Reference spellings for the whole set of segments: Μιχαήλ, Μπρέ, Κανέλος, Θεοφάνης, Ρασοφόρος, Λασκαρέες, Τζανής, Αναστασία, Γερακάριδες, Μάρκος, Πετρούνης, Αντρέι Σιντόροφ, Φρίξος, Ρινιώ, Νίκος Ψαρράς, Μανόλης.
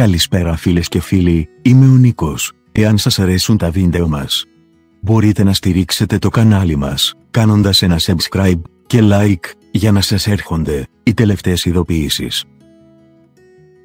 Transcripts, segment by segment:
Καλησπέρα φίλες και φίλοι, είμαι ο Νίκος. Εάν σας αρέσουν τα βίντεο μας, μπορείτε να στηρίξετε το κανάλι μας, κάνοντας ένα subscribe και like, για να σας έρχονται οι τελευταίες ειδοποιήσεις.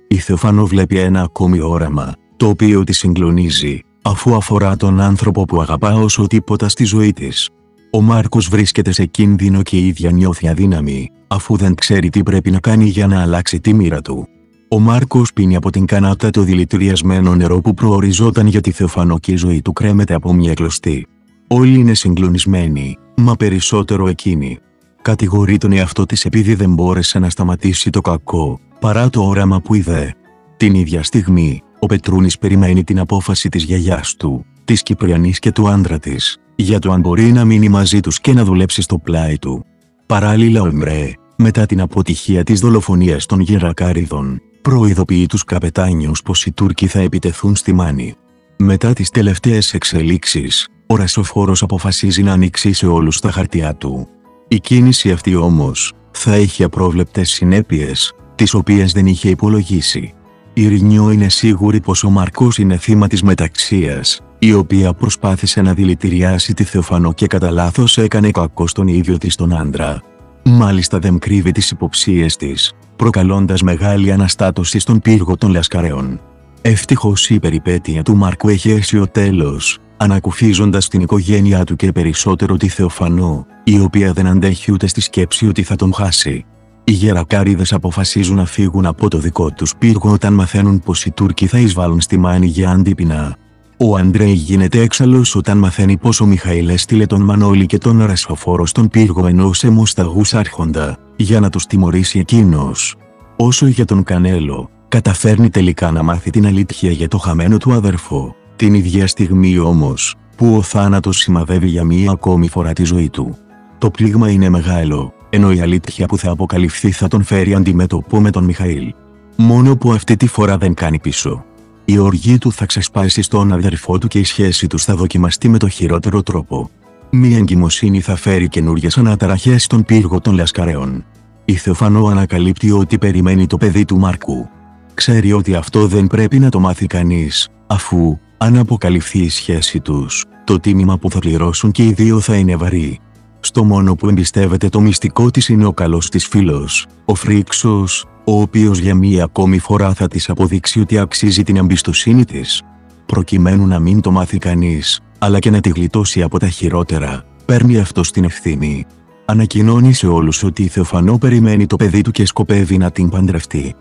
Η Θεοφάνο βλέπει ένα ακόμη όραμα, το οποίο τη συγκλονίζει, αφού αφορά τον άνθρωπο που αγαπά όσο τίποτα στη ζωή της. Ο Μάρκος βρίσκεται σε κίνδυνο και η ίδια νιώθει αδύναμη, αφού δεν ξέρει τι πρέπει να κάνει για να αλλάξει τη μοίρα του. Ο Μάρκος πίνει από την κανάτα το δηλητηριασμένο νερό που προοριζόταν για τη Θεοφάνο και η ζωή του κρέμεται από μια κλωστή. Όλοι είναι συγκλονισμένοι, μα περισσότερο εκείνη. Κατηγορεί τον εαυτό της επειδή δεν μπόρεσε να σταματήσει το κακό, παρά το όραμα που είδε. Την ίδια στιγμή, ο Πετρούνης περιμένει την απόφαση της γιαγιάς του, της Κυπριανής και του άντρα της, για το αν μπορεί να μείνει μαζί τους και να δουλέψει στο πλάι του. Παράλληλα ο Μπρέ, μετά την αποτυχία της δολοφονίας των Γερακάριδων, προειδοποιεί τους καπετάνιους πως οι Τούρκοι θα επιτεθούν στη Μάνη. Μετά τις τελευταίες εξελίξεις, ο Ρασοφόρος αποφασίζει να ανοίξει σε όλους τα χαρτιά του. Η κίνηση αυτή όμως, θα έχει απρόβλεπτες συνέπειες, τις οποίες δεν είχε υπολογίσει. Η Ρινιώ είναι σίγουρη πως ο Μαρκός είναι θύμα της μεταξίας, η οποία προσπάθησε να δηλητηριάσει τη Θεοφάνο και κατά λάθος έκανε κακό στον ίδιο της τον άντρα. Μάλιστα δεν κρύβει τις υποψίες της, προκαλώντας μεγάλη αναστάτωση στον πύργο των Λασκαρέων. Ευτυχώς η περιπέτεια του Μάρκου έχει αίσιο τέλος, ανακουφίζοντας την οικογένειά του και περισσότερο τη Θεοφανό, η οποία δεν αντέχει ούτε στη σκέψη ότι θα τον χάσει. Οι Γερακάριδες αποφασίζουν να φύγουν από το δικό τους πύργο όταν μαθαίνουν πως οι Τούρκοι θα εισβάλλουν στη Μάνη για αντίπεινα. Ο Αντρέι γίνεται έξαλλος όταν μαθαίνει πως ο Μιχαήλ έστειλε τον Μανόλη και τον Ρασοφόρο στον πύργο ενός αιμοσταγούς άρχοντα, για να τους τιμωρήσει εκείνος. Όσο για τον Κανέλο, καταφέρνει τελικά να μάθει την αλήθεια για το χαμένο του αδερφό, την ίδια στιγμή όμως, που ο θάνατος σημαδεύει για μία ακόμη φορά τη ζωή του. Το πλήγμα είναι μεγάλο, ενώ η αλήθεια που θα αποκαλυφθεί θα τον φέρει αντιμέτωπο με τον Μιχαήλ. Μόνο που αυτή τη φορά δεν κάνει πίσω. Η οργή του θα ξεσπάσει στον αδερφό του και η σχέση τους θα δοκιμαστεί με το χειρότερο τρόπο. Μία εγκυμοσύνη θα φέρει καινούριες αναταραχές στον πύργο των Λασκαρέων. Η Θεοφάνο ανακαλύπτει ότι περιμένει το παιδί του Μάρκου. Ξέρει ότι αυτό δεν πρέπει να το μάθει κανείς, αφού, αν αποκαλυφθεί η σχέση τους, το τίμημα που θα πληρώσουν και οι δύο θα είναι βαρύ. Στο μόνο που εμπιστεύεται το μυστικό της είναι ο καλός της φίλος, ο Φρίξος, ο οποίος για μία ακόμη φορά θα της αποδείξει ότι αξίζει την εμπιστοσύνη της. Προκειμένου να μην το μάθει κανείς, αλλά και να τη γλιτώσει από τα χειρότερα, παίρνει αυτός την ευθύνη. Ανακοινώνει σε όλους ότι η Θεοφανό περιμένει το παιδί του και σκοπεύει να την παντρευτεί.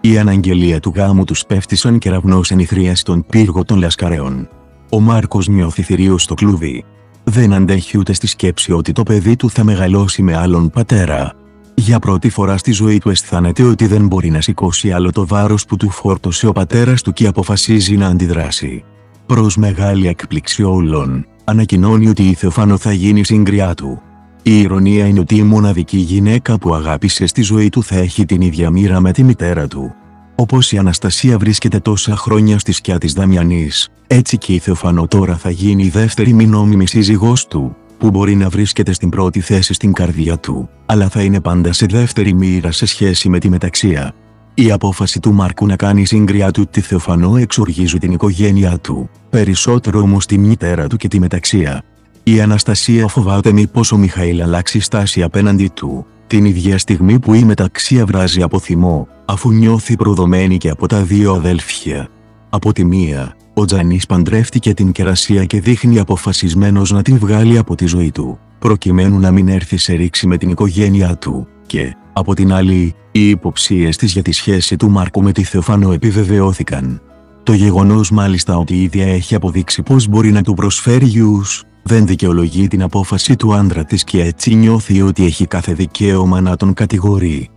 Η αναγγελία του γάμου τους πέφτει σαν κεραυνός εν ηθρία στον πύργο των Λασκαρέων. Ο Μάρκος νιώθει θηρίο στο κλούβι. Δεν αντέχει ούτε στη σκέψη ότι το παιδί του θα μεγαλώσει με άλλον πατέρα. Για πρώτη φορά στη ζωή του αισθάνεται ότι δεν μπορεί να σηκώσει άλλο το βάρος που του φόρτωσε ο πατέρας του και αποφασίζει να αντιδράσει. Προς μεγάλη έκπληξη όλων, ανακοινώνει ότι η Θεοφάνο θα γίνει σύγκριά του. Η ειρωνία είναι ότι η μοναδική γυναίκα που αγάπησε στη ζωή του θα έχει την ίδια μοίρα με τη μητέρα του. Όπως η Αναστασία βρίσκεται τόσα χρόνια στη σκιά της Δαμιανής, έτσι και η Θεοφάνο τώρα θα γίνει η δεύτερη μη νόμιμη σύζυγός του, που μπορεί να βρίσκεται στην πρώτη θέση στην καρδιά του, αλλά θα είναι πάντα σε δεύτερη μοίρα σε σχέση με τη μεταξία. Η απόφαση του Μάρκου να κάνει σύγκριά του τη Θεοφανό εξοργίζει την οικογένειά του, περισσότερο όμως τη μητέρα του και τη μεταξία. Η Αναστασία φοβάται μήπως ο Μιχαήλ αλλάξει στάση απέναντι του, την ίδια στιγμή που η μεταξία βράζει από θυμό, αφού νιώθει προδομένη και από τα δύο αδέλφια. Από τη μία, ο Τζανής παντρεύτηκε την κερασία και δείχνει αποφασισμένος να την βγάλει από τη ζωή του, προκειμένου να μην έρθει σε ρήξη με την οικογένειά του, και, από την άλλη, οι υποψίες της για τη σχέση του Μάρκου με τη Θεοφάνο επιβεβαιώθηκαν. Το γεγονός μάλιστα ότι η ίδια έχει αποδείξει πως μπορεί να του προσφέρει γιους, δεν δικαιολογεί την απόφαση του άντρα της και έτσι νιώθει ότι έχει κάθε δικαίωμα να τον κατηγορεί.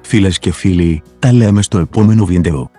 Φίλες και φίλοι, τα λέμε στο επόμενο βίντεο.